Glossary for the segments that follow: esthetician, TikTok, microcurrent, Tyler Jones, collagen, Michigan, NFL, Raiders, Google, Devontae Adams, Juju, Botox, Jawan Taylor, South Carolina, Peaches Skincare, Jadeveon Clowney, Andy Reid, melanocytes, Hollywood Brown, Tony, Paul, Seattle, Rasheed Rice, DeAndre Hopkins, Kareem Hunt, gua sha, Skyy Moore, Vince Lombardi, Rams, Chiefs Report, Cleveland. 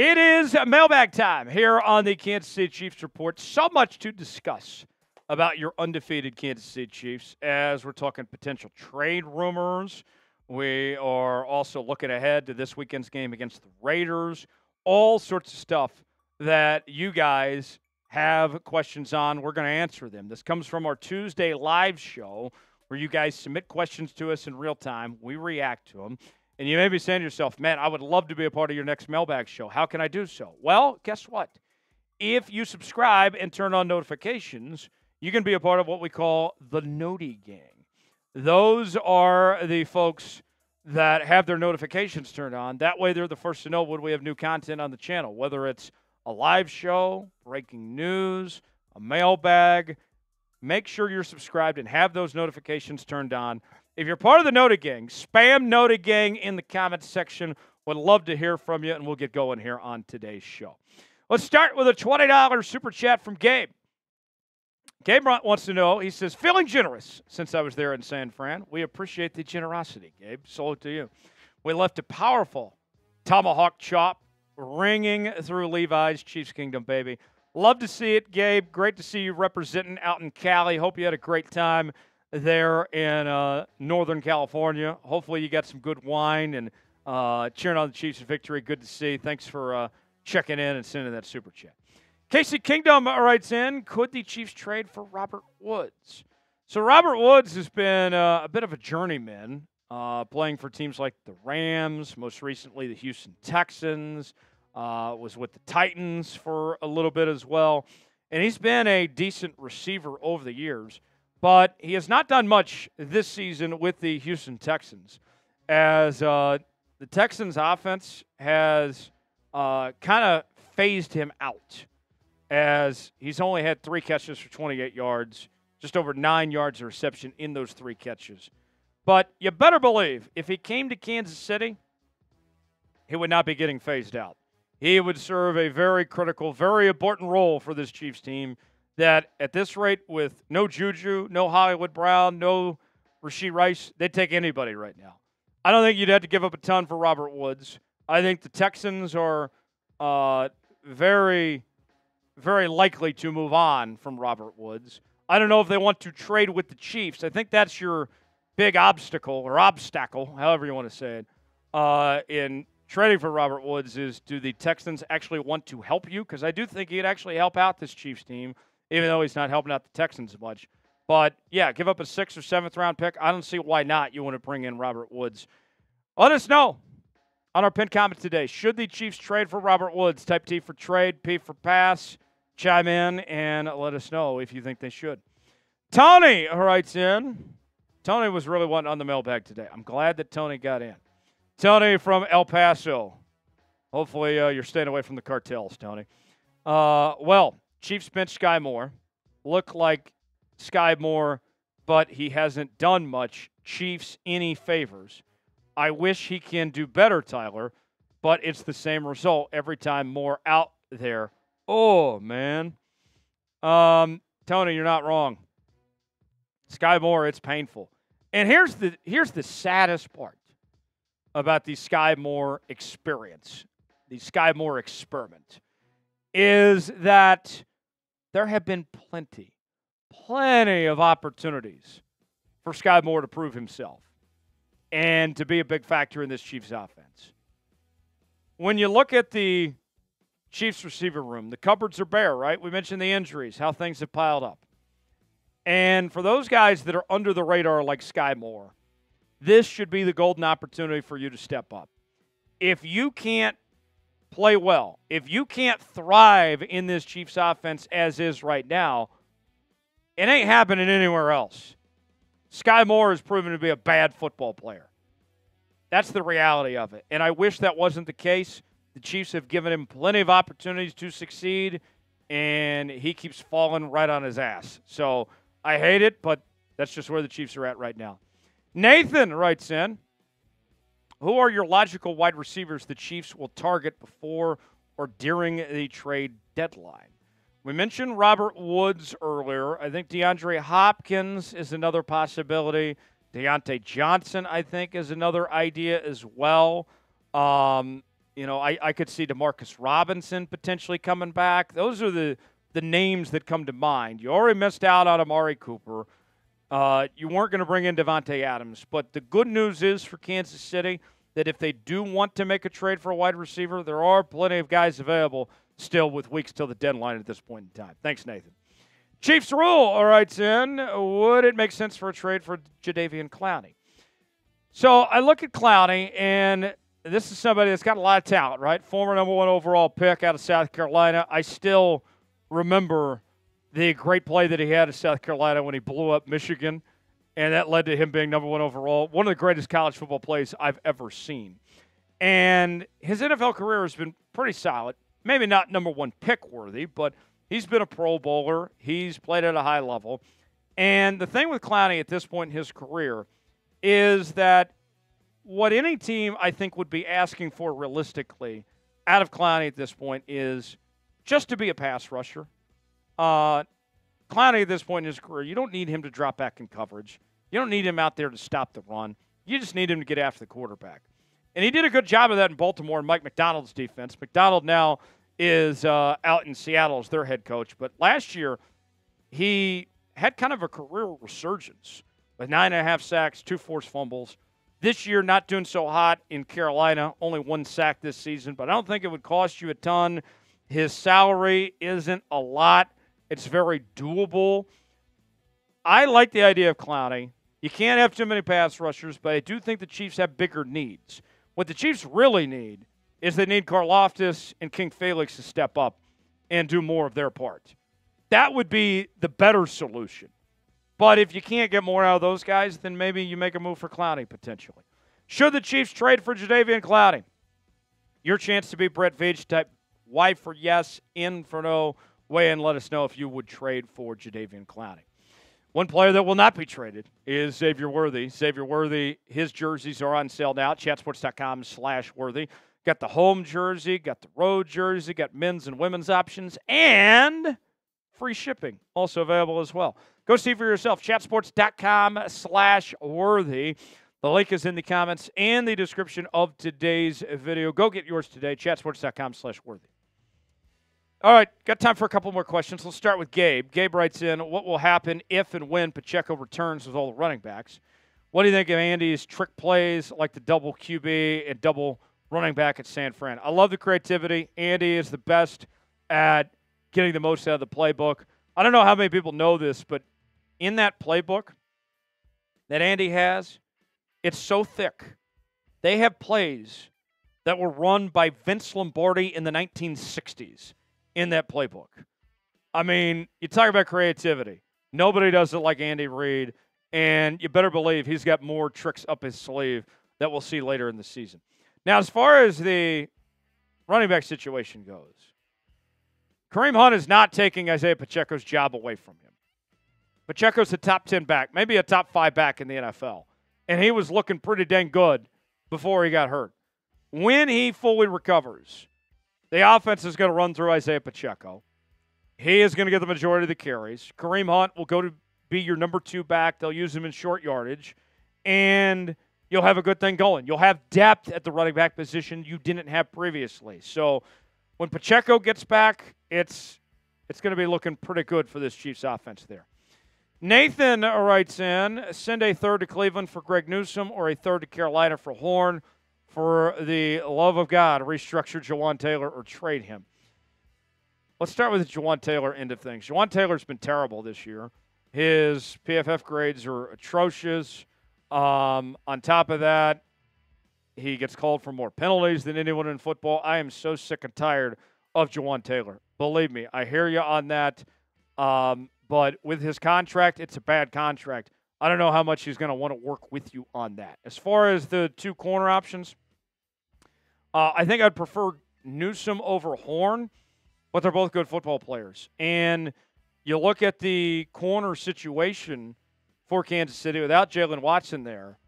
It is mailbag time here on the Kansas City Chiefs Report. So much to discuss about your undefeated Kansas City Chiefs as we're talking potential trade rumors. We are also looking ahead to this weekend's game against the Raiders. All sorts of stuff that you guys have questions on. We're going to answer them. This comes from our Tuesday live show where you guys submit questions to us in real time. We react to them. And you may be saying to yourself, man, I would love to be a part of your next mailbag show. How can I do so? Well, guess what? If you subscribe and turn on notifications, you can be a part of what we call the Noti Gang. Those are the folks that have their notifications turned on. That way they're the first to know when we have new content on the channel, whether it's a live show, breaking news, a mailbag. Make sure you're subscribed and have those notifications turned on. If you're part of the Noti Gang, spam Noti Gang in the comments section. Would love to hear from you, and we'll get going here on today's show. Let's start with a $20 super chat from Gabe. Gabe wants to know, he says, feeling generous since I was there in San Fran. We appreciate the generosity, Gabe. Salute to you. We left a powerful tomahawk chop ringing through Levi's. Chiefs Kingdom, baby. Love to see it, Gabe. Great to see you representing out in Cali. Hope you had a great time there in Northern California. Hopefully you got some good wine and cheering on the Chiefs' victory. Good to see. Thanks for checking in and sending that super chat. Casey Kingdom writes in, could the Chiefs trade for Robert Woods? So Robert Woods has been a bit of a journeyman, playing for teams like the Rams, most recently the Houston Texans, was with the Titans for a little bit as well. And he's been a decent receiver over the years. But he has not done much this season with the Houston Texans, as the Texans' offense has kind of phased him out, as he's only had 3 catches for 28 yards, just over 9 yards of reception in those 3 catches. But you better believe if he came to Kansas City, he would not be getting phased out. He would serve a very critical, very important role for this Chiefs team, that at this rate, with no Juju, no Hollywood Brown, no Rasheed Rice, they'd take anybody right now. I don't think you'd have to give up a ton for Robert Woods. I think the Texans are very, very likely to move on from Robert Woods. I don't know if they want to trade with the Chiefs. I think that's your big obstacle, however you want to say it, in trading for Robert Woods is, do the Texans actually want to help you? Because I do think he'd actually help out this Chiefs team, even though he's not helping out the Texans much. But, yeah, give up a 6th or 7th round pick. I don't see why not you want to bring in Robert Woods. Let us know on our pinned comment today. Should the Chiefs trade for Robert Woods? Type T for trade, P for pass. Chime in and let us know if you think they should. Tony writes in. Tony was really one on the mailbag today. I'm glad that Tony got in. Tony from El Paso. Hopefully you're staying away from the cartels, Tony. Well, Chiefs bench Skyy Moore. Look like Skyy Moore, but he hasn't done much Chiefs any favors. I wish he can do better, Tyler, but it's the same result every time Moore out there. Oh, man. Tony, you're not wrong. Skyy Moore, it's painful. And here's the saddest part about the Skyy Moore experience, the Skyy Moore experiment, is that there have been plenty of opportunities for Skyy Moore to prove himself and to be a big factor in this Chiefs offense. When you look at the Chiefs receiver room, the cupboards are bare, right? We mentioned the injuries, how things have piled up. And for those guys that are under the radar like Skyy Moore, this should be the golden opportunity for you to step up. If you can't play well, if you can't thrive in this Chiefs offense as is right now, it ain't happening anywhere else. Skyy Moore has proven to be a bad football player. That's the reality of it. And I wish that wasn't the case. The Chiefs have given him plenty of opportunities to succeed, and he keeps falling right on his ass. So I hate it, but that's just where the Chiefs are at right now. Nathan writes in, who are your logical wide receivers the Chiefs will target before or during the trade deadline? We mentioned Robert Woods earlier. I think DeAndre Hopkins is another possibility. Deonte Johnson, I think, is another idea as well. You know, I could see DeMarcus Robinson potentially coming back. Those are the names that come to mind. You already missed out on Amari Cooper. You weren't going to bring in Devontae Adams. But the good news is for Kansas City that if they do want to make a trade for a wide receiver, there are plenty of guys available still with weeks till the deadline at this point in time. Thanks, Nathan. Chiefs rule writes in, would it make sense for a trade for Jadeveon Clowney? So I look at Clowney, and this is somebody that's got a lot of talent, right? Former number one overall pick out of South Carolina. I still remember the great play that he had at South Carolina when he blew up Michigan, and that led to him being number one overall. One of the greatest college football plays I've ever seen. And his NFL career has been pretty solid. Maybe not number one pick worthy, but he's been a Pro Bowler. He's played at a high level. And the thing with Clowney at this point in his career is that what any team I think would be asking for realistically out of Clowney at this point is just to be a pass rusher. Clowney at this point in his career, you don't need him to drop back in coverage. You don't need him out there to stop the run. You just need him to get after the quarterback. And he did a good job of that in Baltimore in Mike McDonald's defense. McDonald now is out in Seattle as their head coach. But last year, he had kind of a career resurgence with 9.5 sacks, 2 forced fumbles. This year, not doing so hot in Carolina, only 1 sack this season. But I don't think it would cost you a ton. His salary isn't a lot. It's very doable. I like the idea of Clowney. You can't have too many pass rushers, but I do think the Chiefs have bigger needs. What the Chiefs really need is they need Karlaftis and King Felix to step up and do more of their part. That would be the better solution. But if you can't get more out of those guys, then maybe you make a move for Clowney potentially. Should the Chiefs trade for Jadeveon Clowney? Your chance to be Brett Veach type Y for yes, N for no. Weigh in, let us know if you would trade for Jadeveon Clowney. One player that will not be traded is Xavier Worthy. Xavier Worthy, his jerseys are on sale now, chatsports.com/Worthy. Got the home jersey, got the road jersey, got men's and women's options, and free shipping also available as well. Go see for yourself, chatsports.com/Worthy. The link is in the comments and the description of today's video. Go get yours today, chatsports.com/Worthy. All right, got time for a couple more questions. Let's start with Gabe. Gabe writes in, what will happen if and when Pacheco returns with all the running backs? What do you think of Andy's trick plays like the double QB and double running back at San Fran? I love the creativity. Andy is the best at getting the most out of the playbook. I don't know how many people know this, but in that playbook that Andy has, it's so thick. They have plays that were run by Vince Lombardi in the 1960s. In that playbook. I mean, you talk about creativity. Nobody does it like Andy Reid, and you better believe he's got more tricks up his sleeve that we'll see later in the season. Now, as far as the running back situation goes, Kareem Hunt is not taking Isaiah Pacheco's job away from him. Pacheco's a top 10 back, maybe a top 5 back in the NFL, and he was looking pretty dang good before he got hurt. When he fully recovers, the offense is going to run through Isaiah Pacheco. He is going to get the majority of the carries. Kareem Hunt will go to be your number 2 back. They'll use him in short yardage, and you'll have a good thing going. You'll have depth at the running back position you didn't have previously. So when Pacheco gets back, it's going to be looking pretty good for this Chiefs offense there. Nathan writes in, send a third to Cleveland for Greg Newsome or a third to Carolina for Horn. For the love of God, restructure Jawan Taylor or trade him. Let's start with the Jawan Taylor end of things. Jawan Taylor's been terrible this year. His PFF grades are atrocious. On top of that, he gets called for more penalties than anyone in football. I am so sick and tired of Jawan Taylor. Believe me, I hear you on that. But with his contract, it's a bad contract. I don't know how much he's going to want to work with you on that. As far as the 2 corner options, I think I'd prefer Newsome over Horn, but they're both good football players. And you look at the corner situation for Kansas City without Jalen Watson there,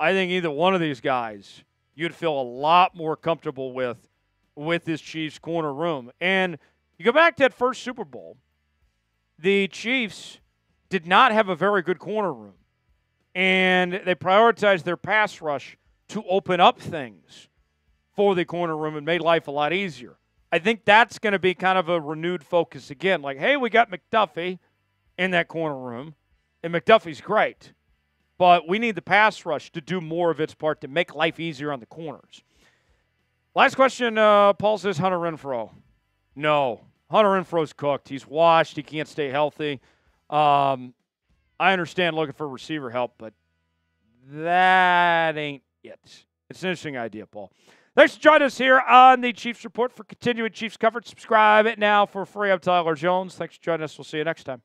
I think either one of these guys you'd feel a lot more comfortable with this Chiefs corner room. And you go back to that first Super Bowl, the Chiefs did not have a very good corner room, and they prioritized their pass rush to open up things for the corner room and made life a lot easier. I think that's going to be kind of a renewed focus again. Like, hey, we got McDuffie in that corner room, and McDuffie's great, but we need the pass rush to do more of its part to make life easier on the corners. Last question, Paul says Hunter Renfrow. No, Hunter Renfrow's cooked. He's washed. He can't stay healthy. I understand looking for receiver help, but that ain't it. It's an interesting idea, Paul. Thanks for joining us here on the Chiefs Report. For continuing Chiefs coverage, subscribe now for free. I'm Tyler Jones. Thanks for joining us. We'll see you next time.